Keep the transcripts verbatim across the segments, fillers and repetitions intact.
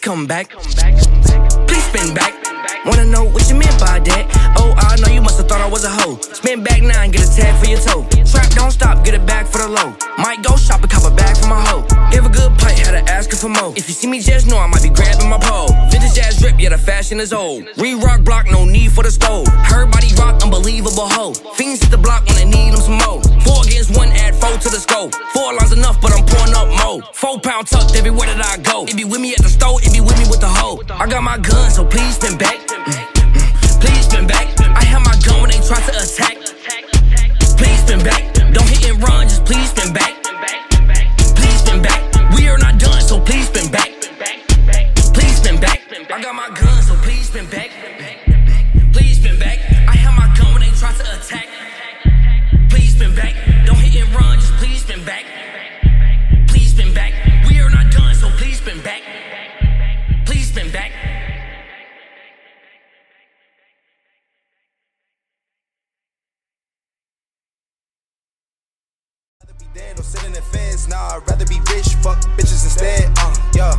please come back. Please spin back. Wanna know what you meant by that? Oh, I know you must've thought I was a hoe. Spin back nine, get a tag for your toe. Trap don't stop, get it back for the low. Might go shop and cop a bag for my hoe. Give a good plate, had to ask her for more. If you see me just know I might be grabbing my pole. Vintage ass drip, yeah the fashion is old. Re-rock block, no need for the stove. Her body rock, unbelievable hoe. Fiends hit the block when they need them some more. Four against one, add four to the score. Four lines enough, but I'm pouring up more. Four pound tucked everywhere that I go. It be with me at the store, it be with me with the hoe. I got my gun, so please spin back. Please spin back. I have my gun when they try to attack. Please spin back. Don't hit and run, just please spin back. Please spin back. We are not done, so please spin back. Please spin back. I got my gun, so please spin back. Please spin back. I have my gun when they try to attack. Please spin back. Don't hit and run, just please spin back. Please spin back. We are not done, so please spin back. Please spin back. Dead or sitting in feds, nah, I'd rather be rich, fuck bitches instead, uh, yeah,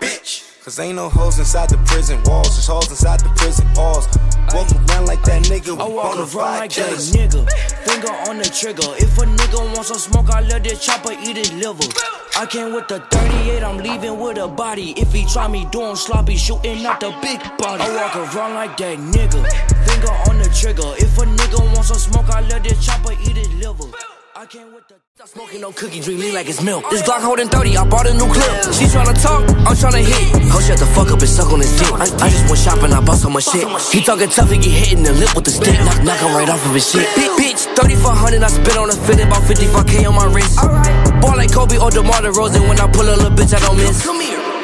bitch. Cause ain't no hoes inside the prison walls, there's hoes inside the prison halls. Walk around like that nigga, I walk around like killers. That nigga, finger on the trigger. If a nigga wants some smoke, I let this chopper eat his liver. I came with the thirty-eight, I'm leaving with a body. If he try me doing sloppy, shooting out the big body. I walk around like that nigga, finger on the trigger. If a nigga wants some smoke, I let this chopper eat his liver. I can't with the stop smoking no cookie, drink lean like it's milk. This Glock holding thirty, I bought a new clip. She tryna talk, I'm tryna hit. Ho shut the fuck up and suck on his dick. I, I just went shopping, I bought so much shit. He talking tough, he get hit in the lip with the stick. Knock, knock him right off of his shit. Bitch, thirty-four hundred I spit on a fit, about fifty-five K on my wrist. Ball like Kobe or DeMar DeRozan, when I pull a little bitch I don't miss.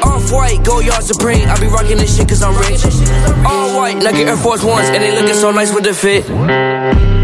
Off-white, go yard supreme, I be rocking this shit cause I'm rich. All white, like Air Force Ones, and they looking so nice with the fit.